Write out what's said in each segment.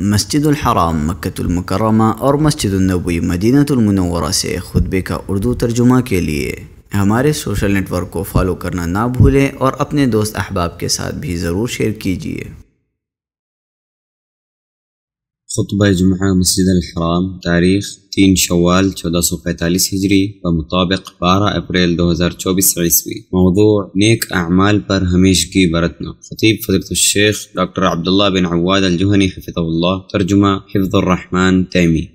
मस्जिद हराम मक्का मुकर्रमा और मस्जिद नबवी मदीना मुनव्वरा से खुतबे का उर्दू तर्जुमा के लिए हमारे सोशल नेटवर्क को फॉलो करना ना भूलें और अपने दोस्त अहबाब के साथ भी ज़रूर शेयर कीजिए। खुतबा जुम्हा मस्जिद हराम तारीख़ 3 शवाल 1445 हिजरी व मुताबिक 12 अप्रैल 2024 ईस्वी। मौजू नेक अमाल पर हमेशगी बरतना। खतीब फज़ीलत शेख डॉक्टर अब्दुल्ला बिन अव्वाद अल-जुहानी हफ़िज़हुल्लाह। तर्जुमा हिफ़्ज़ुर रहमान तैमी।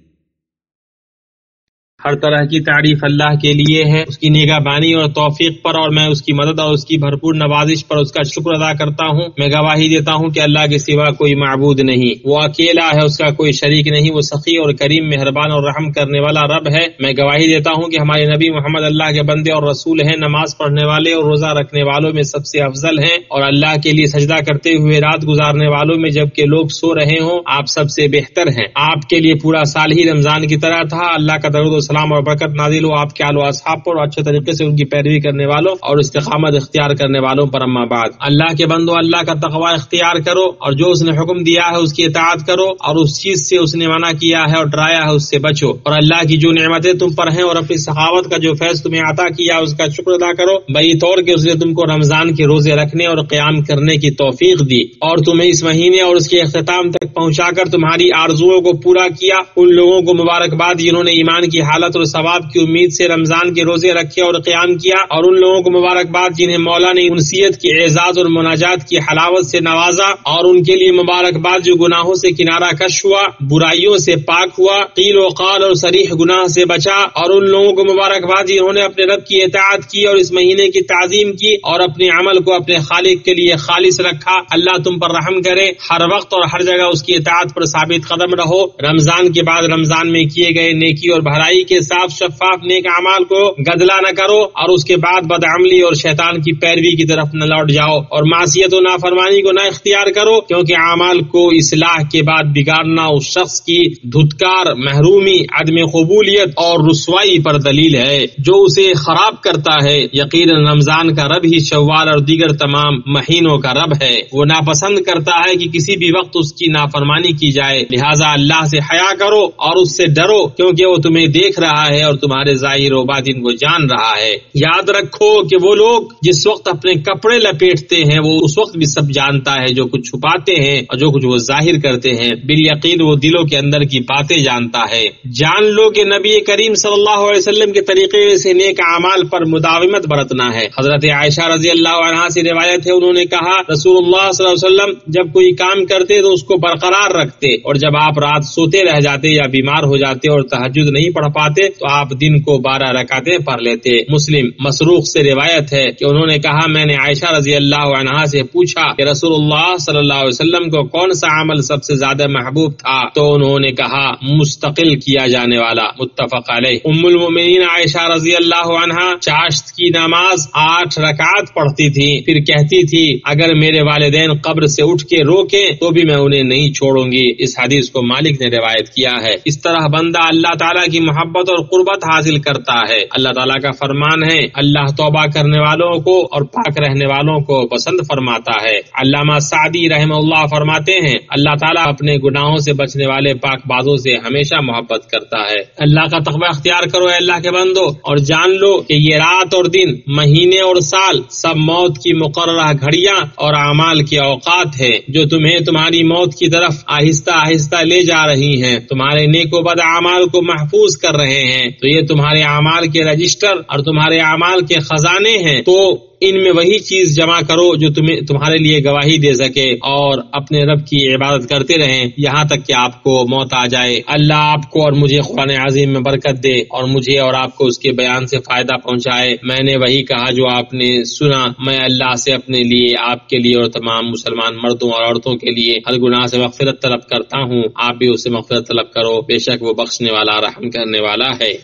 हर तरह की तारीफ अल्लाह के लिए है, उसकी निगाहबानी और तौफीक पर, और मैं उसकी मदद और उसकी भरपूर नवाजिश पर उसका शुक्र अदा करता हूँ। मैं गवाही देता हूँ कि अल्लाह के सिवा कोई माबूद नहीं, वो अकेला है, उसका कोई शरीक नहीं, वो सखी और करीम, मेहरबान और रहम करने वाला रब है। मैं गवाही देता हूँ कि हमारे नबी मोहम्मद अल्लाह के बंदे और रसूल हैं, नमाज पढ़ने वाले और रोजा रखने वालों में सबसे अफजल हैं और अल्लाह के लिए सजदा करते हुए रात गुजारने वालों में जबकि लोग सो रहे हों आप सबसे बेहतर हैं। आपके लिए पूरा साल ही रमजान की तरह था। अल्लाह का दरूद सलाम और बरकत नाजिल हो आपके आलो असहाब पर और अच्छे तरीके से उनकी पैरवी करने वालों और इस्तेकामत इख्तियार करने वालों पर। अम्मा बाद, अल्लाह के बंदो, अल्लाह का तकवा इख्तियार करो और जो उसने हुक्म दिया है उसकी इताअत करो और उस चीज से उसने मना किया है और डराया है उससे बचो और अल्लाह की जो नेमतें तुम पर हैं और अपनी सखावत का जो फैज तुम्हें अता किया उसका शुक्र अदा करो। बई तौर के उसने तुमको रमजान के रोजे रखने और क्याम करने की तौफीक दी और तुम्हें इस महीने और उसके अख्ताम तक पहुँचा कर तुम्हारी आरजुओं को पूरा किया। उन लोगों को मुबारकबाद जिन्होंने ईमान की हालत और सवाब की उम्मीद से रमजान के रोजे रखे और क़याम किया, और उन लोगों को मुबारकबाद जिन्हें मौला ने उनसियत के एजाज और मुनाजात की हलावत से नवाजा, और उनके लिए मुबारकबाद जो गुनाहों से किनारा कश हुआ, बुराइयों से पाक हुआ, क़ील व क़ाल और सरीह गुनाह से बचा, और उन लोगों को मुबारकबाद जिन्होंने अपने रब की इताअत की और इस महीने की ताज़ीम की और अपने अमल को अपने खालिक के लिए खालिस रखा। अल्लाह तुम पर रहम करे, हर वक्त और हर जगह उसकी इताअत पर साबित कदम रहो। रमजान के बाद रमजान में किए गए नेकी और भलाई के साफ शफाफ नेक अमाल को गदला न करो और उसके बाद बदअमली और शैतान की पैरवी की तरफ न लौट जाओ और मासियत और नाफरमानी को न इख्तियार करो, क्योंकि अमाल को इसलाह के बाद बिगाड़ना उस शख्स की धुतकार, महरूमी, अदम कबूलियत और रुसवाई पर दलील है जो उसे खराब करता है। यकीनन रमजान का रब ही शव्वाल और दीगर तमाम महीनों का रब है। वो नापसंद करता है कि किसी भी वक्त उसकी नाफरमानी की जाए, लिहाजा अल्लाह से हया करो और उससे डरो, क्योंकि वो तुम्हें देख रहा है और तुम्हारे जाहिर व बातिन को जान रहा है। याद रखो कि वो लोग जिस वक्त अपने कपड़े लपेटते हैं वो उस वक्त भी सब जानता है जो कुछ छुपाते हैं और जो कुछ वो जाहिर करते हैं। बिल यकीन वो दिलों के अंदर की बातें जानता है। जान लो कि नबी करीम सल्लल्लाहु अलैहि वसल्लम के तरीके से नेक अमाल पर मुदाविमत बरतना है। हजरत आयशा रजी अल्लाह अन्हा से रिवायत है, उन्होंने कहा रसूलुल्लाह सल्लल्लाहु अलैहि वसल्लम जब कोई काम करते तो उसको बरकरार रखते और जब आप रात सोते रह जाते या बीमार हो जाते और तहज्जुद नहीं पढ़ पाते तो आप दिन को 12 रकातें पढ़ लेते। मुस्लिम मसरूक से रिवायत है कि उन्होंने कहा मैंने आयशा रजी अल्लाह अन्हा से पूछा कि रसूलुल्लाह सल्लल्लाहु अलैहि वसल्लम को कौन सा अमल सबसे ज्यादा महबूब था, तो उन्होंने कहा मुस्तकिल किया जाने वाला। मुत्तफक अलैह। उम्मुल मोमिनीन आयशा रजी अल्लाह अन्हा चाश्त की नमाज 8 रकात पढ़ती थी, फिर कहती थी अगर मेरे वालिदैन कब्र से उठ के रोके तो भी मैं उन्हें नहीं छोड़ूंगी। इस हदीस को मालिक ने रिवायत किया है। इस तरह बंदा अल्लाह ताला की मोहब्बत और कुर्बत हासिल करता है। अल्लाह ताला का फरमान है अल्लाह तौबा करने वालों को और पाक रहने वालों को पसंद फरमाता है। अल्लामा सादी रहमतुल्लाह फरमाते हैं अल्लाह ताला अपने गुनाहों से बचने वाले पाक बाजों से हमेशा मोहब्बत करता है। अल्लाह का तकवा अख्तियार करो अल्लाह के बंदो, और जान लो कि ये रात और दिन, महीने और साल सब मौत की मुकर्रह घड़ियां और अमाल के औकात है जो तुम्हें तुम्हारी मौत की तरफ आहिस्ता आहिस्ता ले जा रही है। तुम्हारे नेक व बद अमाल को महफूज कर रहे हैं, तो ये तुम्हारे अमाल के रजिस्टर और तुम्हारे अमाल के खजाने हैं, तो इनमें वही चीज जमा करो जो तुम्हें तुम्हारे लिए गवाही दे सके और अपने रब की इबादत करते रहें यहाँ तक कि आपको मौत आ जाए। अल्लाह आपको और मुझे कुरान अजीम में बरकत दे और मुझे और आपको उसके बयान से फायदा पहुँचाए। मैंने वही कहा जो आपने सुना। मैं अल्लाह से अपने लिए, आपके लिए और तमाम मुसलमान मर्दों और औरतों के लिए हर गुनाह से मगफिरत तलब करता हूँ। आप भी उससे मगफिरत तलब करो, बेशक वो बख्शने वाला, रहम करने वाला है।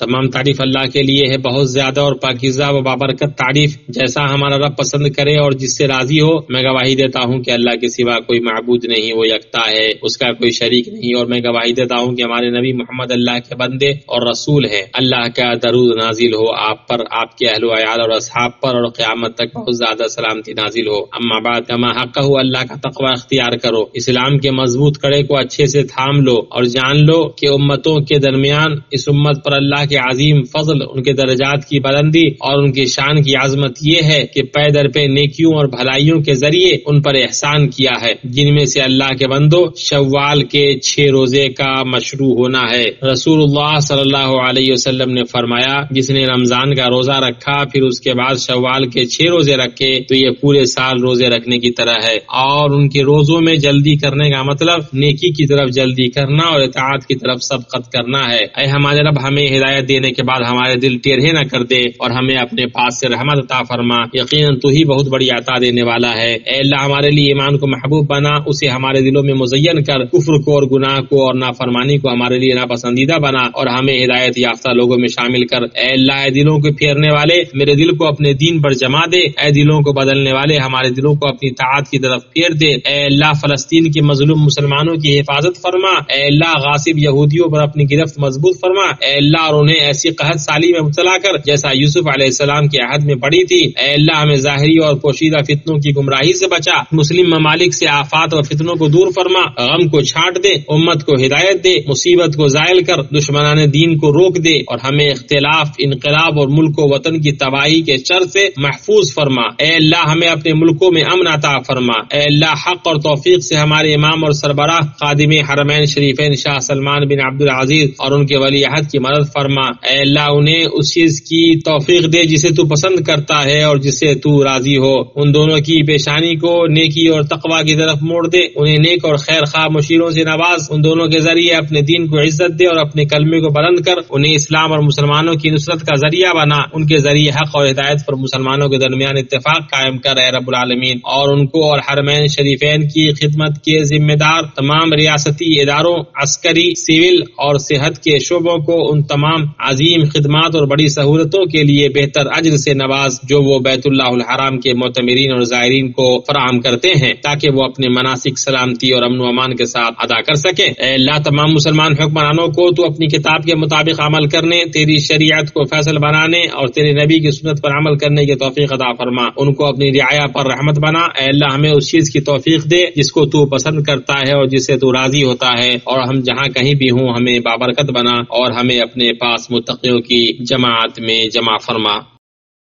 तमाम तारीफ अल्लाह के लिए है, बहुत ज्यादा और पाकीज़ा व बाबरकत तारीफ। जैसा हमारा रब पसंद करे और जिससे राजी हो, मैं गवाही देता हूँ कि अल्लाह के सिवा कोई माबूद नहीं, वो यकता है, उसका कोई शरीक नहीं। और मैं गवाही देता हूँ कि हमारे नबी मोहम्मद अल्लाह के बंदे और रसूल हैं। अल्लाह का दरूद नाजिल हो आप पर, आपके अहलो अयाल और असहाब पर, और क़यामत तक बहुत ज्यादा सलामती नाजिल हो। अम्मा बाद कमा हक़ हो, अल्लाह का तकवा अख्तियार करो, इस्लाम के मजबूत कड़े को अच्छे से थाम लो और जान लो कि उम्मतों के दरमियान इस उम्मत पर अल्लाह के अजीम फजल, उनके दर्जात की बुलंदी और उनकी शान की आजमत ये है कि पै दर पे नेकियों और भलाइयों के जरिए उन पर एहसान किया है, जिनमें से अल्लाह के बंदो शव्वाल के 6 रोजे का मशरू होना है। रसूलुल्लाह सल्लल्लाहु अलैहि वसल्लम ने फरमाया, जिसने रमजान का रोजा रखा फिर उसके बाद शव्वाल के 6 रोजे रखे तो ये पूरे साल रोजे रखने की तरह है। और उनके रोजों में जल्दी करने का मतलब नेकी की तरफ जल्दी करना और इताअत की तरफ सबकत करना है। ऐ हमारे रब, हमें हिदायत देने के बाद हमारे दिल टेढ़े न कर दे और हमें अपने पास से रहमत अता फरमा, यकीनन तू ही बहुत बड़ी अता देने वाला है। ऐ अल्लाह, हमारे लिए ईमान को महबूब बना, उसे हमारे दिलों में मुज़य्यन कर, कुफ्र को और गुनाह को और नाफरमानी को हमारे लिए नापसंदीदा बना और हमें हिदायत याफ्ता लोगों में शामिल कर। ऐ अल्लाह, दिलों को फेरने वाले मेरे दिल को अपने दीन पर जमा दे, ऐ दिलों को बदलने वाले हमारे दिलों को अपनी ताअत की तरफ फेर दे। ऐ अल्लाह, फलस्तीन के मजलूम मुसलमानों की हिफाजत फरमा। ऐ अल्लाह, गासिब यहूदियों पर अपनी गिरफ्त मजबूत फरमा। ऐ अल्लाह, उन्हें ऐसी कहत साली में मुबतला कर जैसा यूसुफ अलैहिस्सलाम के अहद में पड़ी थी। ऐ अल्लाह, हमें ज़ाहिरी और पोशीदा फितनों की गुमराही से बचा, मुस्लिम ममालिक से आफात और फितनों को दूर फरमा, गम को छांट दे, उम्मत को हिदायत दे, मुसीबत को जायल कर, दुश्मनाने दीन को रोक दे और हमें इख्तिलाफ, इनकलाब और मुल्क व वतन की तबाही के शर से महफूज फरमा। ऐ अल्लाह, हमें अपने मुल्कों में अमन अता फरमा। ऐ अल्लाह, हक और तौफीक से हमारे इमाम और सरबराह खादिम हरमैन शरीफैन शाह सलमान बिन अब्दुल अजीज और उनके वली अहद की मदद फरमा। ऐ अल्लाह, उन्हें उस चीज की तौफीक दे जिसे तू पसंद करता है और जिससे तू राजी हो। उन दोनों की पेशानी को नेकी और तकवा की तरफ मोड़ दे, उन्हें नेक और खैर खा मुशीरों से नवाज, उन दोनों के जरिए अपने दीन को इज्जत दे और अपने कलमे को बुलंद कर, उन्हें इस्लाम और मुसलमानों की नुसरत का जरिया बना, उनके जरिए हक और हिदायत पर मुसलमानों के दरमियान इत्तेफाक कायम कर, ऐ रब्बुल आलमीन। और उनको और हरमैन शरीफैन की खिदमत के जिम्मेदार तमाम रियासती इदारों, अस्करी, सिविल और सेहत के शोबों को उन तमाम अजीम खिदमात और बड़ी सहूलतों के लिए बेहतर अज्र से नवाज, जो वो बैतुल्लाहुल हराम के मोतमरीन और जायरीन को फराहम करते हैं, ताकि वो अपने मनासिक सलामती और अमन अमान के साथ अदा कर सके। ऐ अल्लाह, तमाम मुसलमान हुक्मरानों को तो अपनी किताब के मुताबिक अमल करने, तेरी शरीयत को फैसल बनाने और तेरे नबी की सुन्नत पर अमल करने की तौफीक अता फरमा, उनको अपनी रियाया पर रहमत बना। ऐ अल्लाह, हमें उस चीज की तौफीक दे जिसको तू पसंद करता है और जिससे तू राजी होता है, और हम जहाँ कहीं भी हों हमें बाबरकत बना और हमें अपने पास मुत्तक़ियों की जमात में जमा फरमा।